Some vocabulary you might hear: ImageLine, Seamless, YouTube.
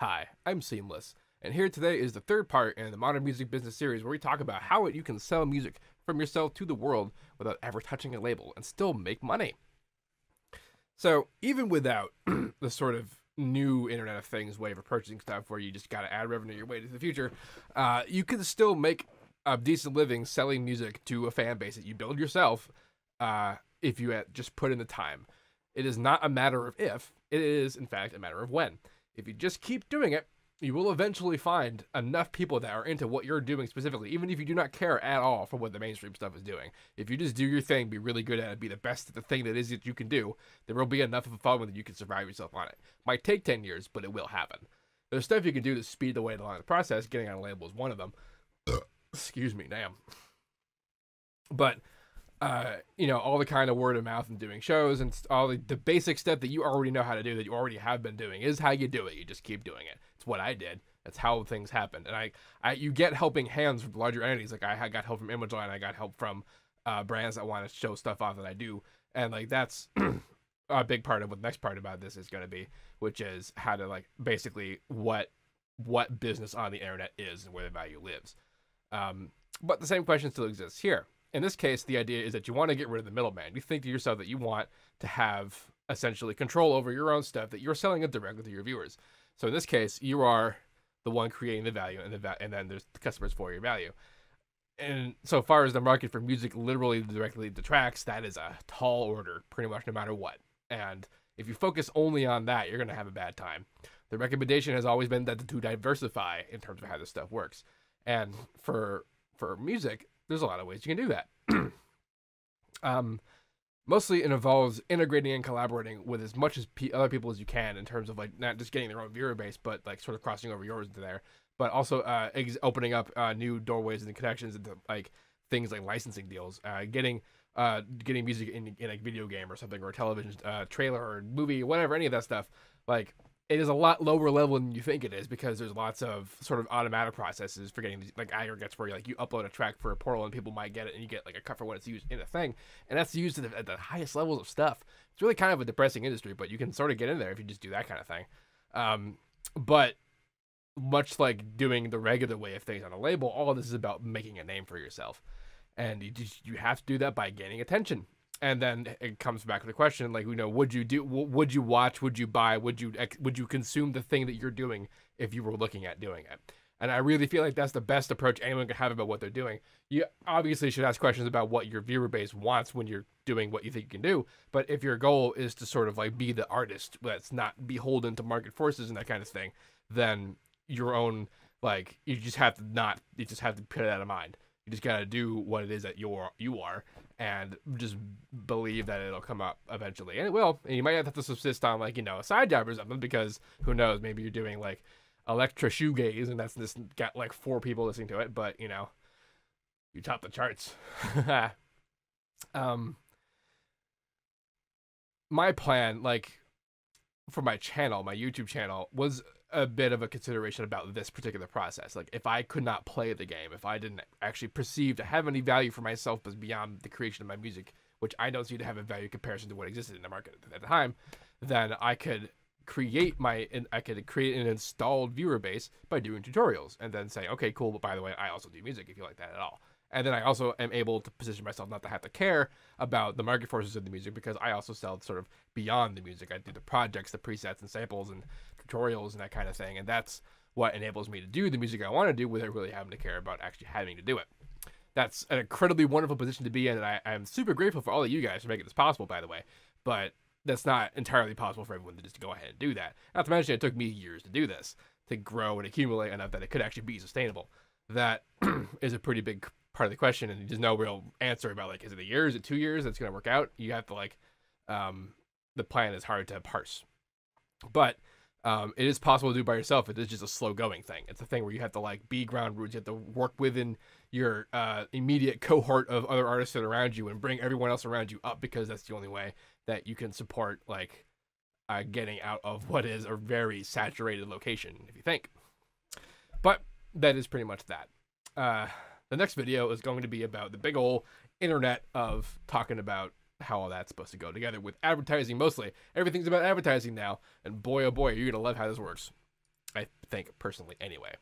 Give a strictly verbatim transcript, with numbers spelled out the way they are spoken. Hi, I'm Seamless, and here today is the third part in the Modern Music Business series where we talk about how you can sell music from yourself to the world without ever touching a label and still make money. So even without the sort of new Internet of Things way of purchasing stuff where you just got to add revenue your way to the future, uh, you can still make a decent living selling music to a fan base that you build yourself uh, if you just put in the time. It is not a matter of if, it is in fact a matter of when. If you just keep doing it, you will eventually find enough people that are into what you're doing specifically, even if you do not care at all for what the mainstream stuff is doing. If you just do your thing, be really good at it, be the best at the thing that is that you can do, there will be enough of a following that you can survive yourself on it. Might take ten years, but it will happen. There's stuff you can do to speed the way along the process. Getting on a label is one of them. Excuse me, damn. But, uh, you know, all the kind of word of mouth and doing shows and all the, the basic stuff that you already know how to do, that you already have been doing, is how you do it. You just keep doing it. It's what I did. That's how things happened. And I, I you get helping hands from larger entities. Like I, I got help from ImageLine. I got help from uh, brands that want to show stuff off that I do. And like that's a big part of what the next part about this is going to be, which is how to like basically what what business on the internet is and where the value lives. Um, but the same question still exists here. In this case, the idea is that you want to get rid of the middleman. You think to yourself that you want to have essentially control over your own stuff, that you're selling it directly to your viewers. So in this case, you are the one creating the value, and the va and then there's the customers for your value. And so far as the market for music literally directly detracts, that is a tall order, pretty much no matter what. And if you focus only on that, you're going to have a bad time. The recommendation has always been that to diversify in terms of how this stuff works. And for for music, there's a lot of ways you can do that. um, mostly it involves integrating and collaborating with as much as p other people as you can in terms of like not just getting their own viewer base, but like sort of crossing over yours into there, but also uh, ex opening up uh, new doorways and connections into like things like licensing deals, uh, getting uh, getting music in, in a video game or something, or a television uh, trailer or movie, whatever, any of that stuff. Like it is a lot lower level than you think it is because there's lots of sort of automatic processes for getting these like aggregates where you, like you upload a track for a portal and people might get it and you get like a cut for when it's used in a thing. And that's used at the, at the highest levels of stuff. It's really kind of a depressing industry, but you can sort of get in there if you just do that kind of thing. Um, but much like doing the regular way of things on a label, all of this is about making a name for yourself. And you, just, you have to do that by gaining attention. And then it comes back to the question, like, you know, would you do, would you watch, would you buy, would you, would you consume the thing that you're doing if you were looking at doing it? And I really feel like that's the best approach anyone can have about what they're doing. You obviously should ask questions about what your viewer base wants when you're doing what you think you can do. But if your goal is to sort of like be the artist that's not beholden to market forces and that kind of thing, then your own, like, you just have to not, you just have to put it out of mind. You just got to do what it is that you're, you are. And just believe that it'll come up eventually. And it will. And you might have to subsist on, like, you know, a side job or something because who knows, maybe you're doing, like, Electra Shoegaze and that's this got, like, four people listening to it. But, you know, you top the charts. um, my plan, like, for my channel, my YouTube channel, was a bit of a consideration about this particular process. Like if I could not play the game, if I didn't actually perceive to have any value for myself but beyond the creation of my music, which I don't see to have a value comparison to what existed in the market at the time, then I could create my, I could create an installed viewer base by doing tutorials and then say, okay, cool. But by the way, I also do music if you like that at all. And then I also am able to position myself not to have to care about the market forces of the music because I also sell sort of beyond the music. I do the projects, the presets and samples and tutorials and that kind of thing. And that's what enables me to do the music I want to do without really having to care about actually having to do it. That's an incredibly wonderful position to be in. And I, I'm super grateful for all of you guys for making this possible, by the way. But that's not entirely possible for everyone to just go ahead and do that. Not to mention it took me years to do this, to grow and accumulate enough that it could actually be sustainable. That is a pretty big part of the question, and there's no real answer about like, is it a year, is it two years that's going to work out? You have to like, um, the plan is hard to parse, but, um, it is possible to do by yourself. It is just a slow going thing. It's a thing where you have to like be ground roots. You have to work within your, uh, immediate cohort of other artists that are around you and bring everyone else around you up because that's the only way that you can support like, uh, getting out of what is a very saturated location, if you think, but that is pretty much that. Uh, The next video is going to be about the big old internet of talking about how all that's supposed to go together with advertising mostly. Everything's about advertising now, and boy, oh boy, you're going to love how this works. I think, personally, anyway.